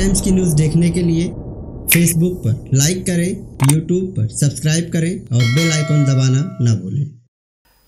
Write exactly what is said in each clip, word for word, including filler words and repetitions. Times की news देखने के लिए फेसबुक पर लाइक करें, यूट्यूब पर सब्सक्राइब करें और बेल आइकन दबाना ना भूलें।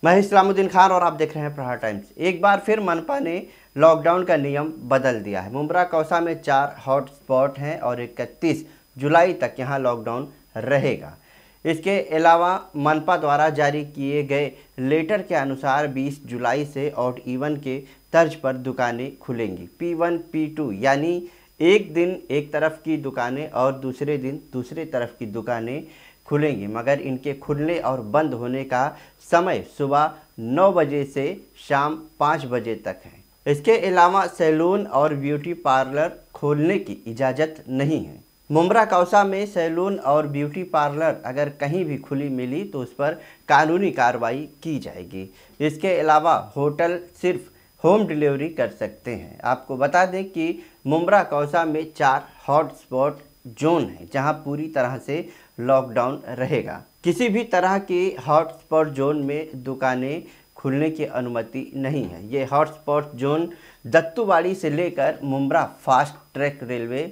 मैं इस्लामुद्दीन खान और आप देख रहे हैं प्रहार टाइम्स। एक बार फिर मनपा ने लॉकडाउन का नियम बदल दिया है। मुम्ब्रा कौसा में चार हॉटस्पॉट हैं और इकतीस जुलाई तक यहाँ लॉकडाउन रहेगा। इसके अलावा मनपा द्वारा जारी किए गए लेटर के अनुसार बीस जुलाई से ऑड इवन के तर्ज पर दुकानें खुलेंगी। पी वन पी टू यानी एक दिन एक तरफ की दुकानें और दूसरे दिन दूसरे तरफ की दुकानें खुलेंगी, मगर इनके खुलने और बंद होने का समय सुबह नौ बजे से शाम पाँच बजे तक है। इसके अलावा सैलून और ब्यूटी पार्लर खोलने की इजाज़त नहीं है। मुम्ब्रा कौसा में सैलून और ब्यूटी पार्लर अगर कहीं भी खुली मिली तो उस पर कानूनी कार्रवाई की जाएगी। इसके अलावा होटल सिर्फ होम डिलीवरी कर सकते हैं। आपको बता दें कि मुम्ब्रा कौसा में चार हॉटस्पॉट जोन है जहां पूरी तरह से लॉकडाउन रहेगा। किसी भी तरह के हॉटस्पॉट जोन में दुकानें खुलने की अनुमति नहीं है। ये हॉटस्पॉट जोन दत्तुवाड़ी से लेकर मुम्ब्रा फास्ट ट्रैक रेलवे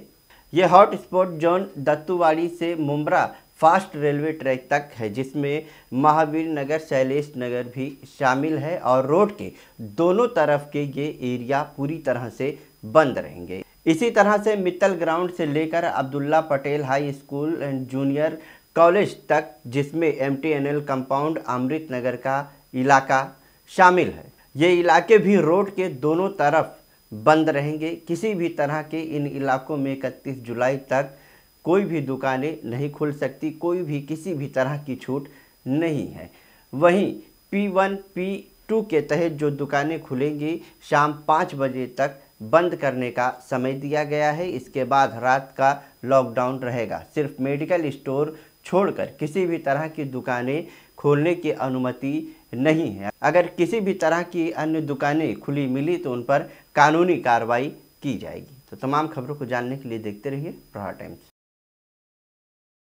ये हॉटस्पॉट जोन दत्तुवाड़ी से मुम्ब्रा फास्ट रेलवे ट्रैक तक है, जिसमें महावीर नगर, शैलेश नगर भी शामिल है और रोड के दोनों तरफ के ये एरिया पूरी तरह से बंद रहेंगे। इसी तरह से मित्तल ग्राउंड से लेकर Abdulla Patel high school and junior college तक, जिसमें M T N L compound Amrit Nagar का इलाका शामिल है, ये इलाके भी रोड के दोनों तरफ बंद रहेंगे। किसी भी तरह के इन इलाकों में इकतीस जुलाई तक कोई भी दुकानें नहीं खुल सकती, कोई भी किसी भी तरह की छूट नहीं है। वहीं पी वन पी टू के तहत जो दुकानें खुलेंगी शाम पाँच बजे तक बंद करने का समय दिया गया है। इसके बाद रात का लॉकडाउन रहेगा। सिर्फ मेडिकल स्टोर छोड़कर किसी भी तरह की दुकानें खोलने की अनुमति नहीं है। अगर किसी भी तरह की अन्य दुकानें खुली मिली तो उन पर कानूनी कार्रवाई की जाएगी। तो तमाम खबरों को जानने के लिए देखते रहिए प्रहार टाइम्स।